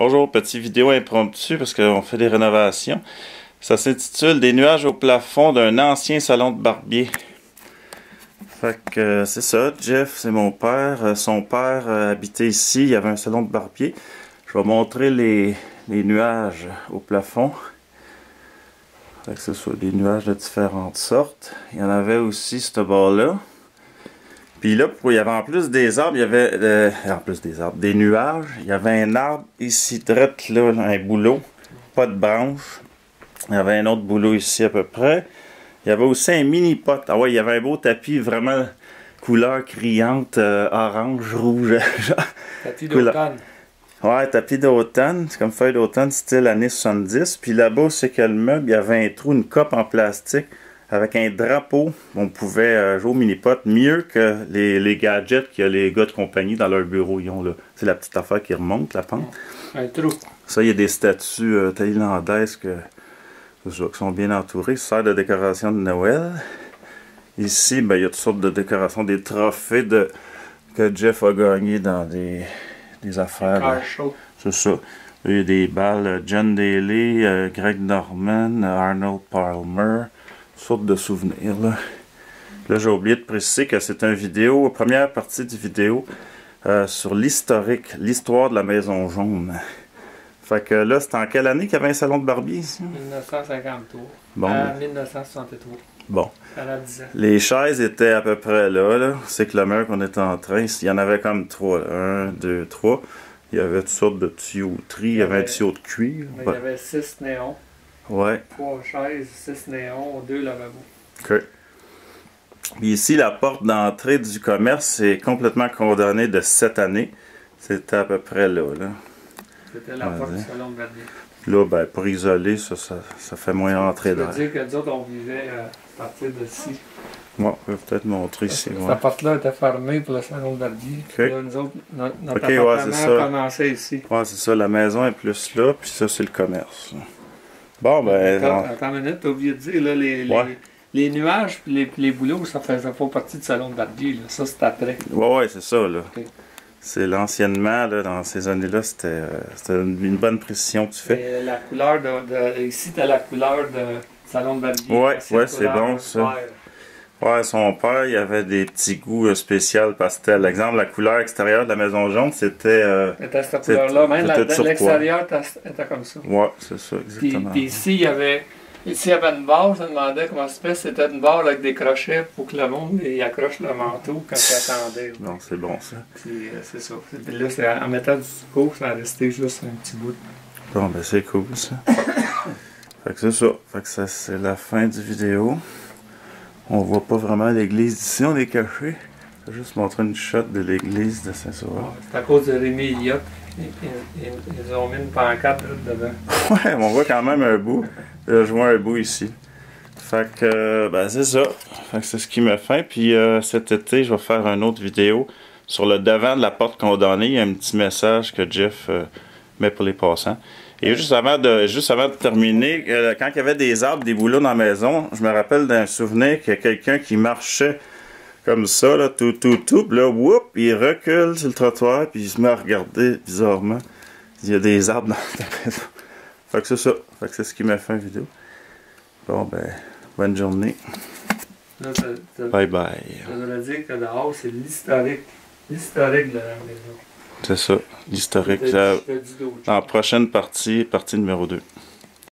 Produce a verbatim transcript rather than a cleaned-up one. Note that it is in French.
Bonjour, petite vidéo impromptue parce qu'on fait des rénovations. Ça s'intitule « Des nuages au plafond d'un ancien salon de barbier ». Fait que euh, c'est ça, Jeff, c'est mon père. Euh, son père euh, habitait ici, il y avait un salon de barbier. Je vais montrer les, les nuages au plafond. Fait que ce soit des nuages de différentes sortes. Il y en avait aussi ce bord-là. Puis là, il y avait en plus des arbres, il y avait, euh, en plus des arbres, des nuages. Il y avait un arbre ici, drette là, un bouleau, pas de branche. Il y avait un autre bouleau ici à peu près. Il y avait aussi un mini-pot. Ah ouais, il y avait un beau tapis vraiment couleur criante, euh, orange, rouge. Tapis d'automne. Ouais, tapis d'automne, c'est comme feuille d'automne, style années soixante-dix. Puis là-bas, c'est que le meuble, il y avait un trou, une cope en plastique. Avec un drapeau, on pouvait euh, jouer au mini-pot mieux que les, les gadgets que les gars de compagnie dans leur bureau ils ont là. C'est la petite affaire qui remonte, la pente. Un trou. Ça, il y a des statues euh, thaïlandaises que, qui sont bien entourées. Ça sert de décoration de Noël. Ici, ben, il y a toutes sortes de décorations, des trophées de, que Jeff a gagné dans des, des affaires. C'est ça. Il y a des balles John Daly, euh, Greg Norman, Arnold Palmer. Sorte de souvenirs là. Là j'ai oublié de préciser que c'est une vidéo, première partie de vidéo euh, sur l'historique, l'histoire de la Maison Jaune. Fait que là c'était en quelle année qu'il y avait un salon de barbier ici? mille neuf cent cinquante-trois. Bon. À mille neuf cent soixante-trois. Bon. Les chaises étaient à peu près là, là. C'est que le mur qu'on était en train, il y en avait comme trois. Un, deux, trois. Il y avait toutes sortes de tuyauteries, il y avait un tuyau de cuir. Il y avait six néons. Ouais. Trois chaises, six néons, deux lavabos. OK. Puis ici, la porte d'entrée du commerce est complètement condamnée de cette année. C'était à peu près là. là. C'était la porte du salon de Verdier. Là, ben, pour isoler, ça, ça, ça fait moins entrer d'air. Ça veut dire que nous autres, on vivait euh, à partir d'ici. Moi, ouais, on peut peut-être montrer ici. Cette ouais. porte-là était fermée pour le salon de Verdier. Okay. Là, nous autres, notre, notre okay, appartement ouais, a commencé ici. Oui, c'est ça. La maison est plus là, puis ça, c'est le commerce. Bon, ben. Attends, attends une minute, t'as oublié de dire, là, les, ouais. les, les nuages et les, les bouleaux, ça faisait pas partie du salon de Verdier, là. Ça, c'est après. Ouais, ouais, c'est ça, là. Okay. C'est l'anciennement, là, dans ces années-là, c'était euh, une bonne précision que tu fais. Et la couleur de. de ici, t'as la couleur de salon de Verdier. Ouais, ouais, c'est bon, ça. Père. Ouais, son père, il avait des petits goûts euh, spéciaux pastel. Exemple, la couleur extérieure de la Maison Jaune, c'était... Euh, c'était cette couleur-là. Même l'extérieur était comme ça. Ouais, c'est ça, exactement. Puis ici, il y avait ici, il y avait une barre, je me demandais comment ça se fait. C'était une barre avec des crochets pour que le monde y accroche le manteau quand il attendait. Ouais. Non, c'est bon, ça. Puis euh, c'est ça. Puis là, en mettant du sucre, ça restait juste un petit bout. Bon, ben c'est cool, ça. Fait que c'est ça. Fait que ça, c'est la fin du vidéo. On voit pas vraiment l'église d'ici, on est caché. Je vais juste montrer une shot de l'église de Saint-Sauveur. C'est à cause de Rémi et Eliott. Ils ont mis une pancarte dedans. Ouais, on voit quand même un bout. Je vois un bout ici. Fait que, euh, ben c'est ça. Fait que c'est ce qui me fait. Puis euh, cet été, je vais faire une autre vidéo sur le devant de la porte condamnée. Il y a un petit message que Jeff euh, met pour les passants. Et juste avant de, juste avant de terminer, euh, quand il y avait des arbres, des bouleaux dans la maison, je me rappelle d'un souvenir qu'il y a quelqu'un qui marchait comme ça, là, tout, tout, tout, puis là, whoop, il recule sur le trottoir, puis il se met à regarder bizarrement. Il y a des arbres dans la maison. Fait que c'est ça. Fait que c'est ce qui m'a fait une vidéo. Bon, ben, bonne journée. Là, ça, ça, bye bye. Ça veut dire que dehors, c'est l'historique. L'historique de la maison. C'est ça, l'historique. En prochaine partie, partie numéro deux.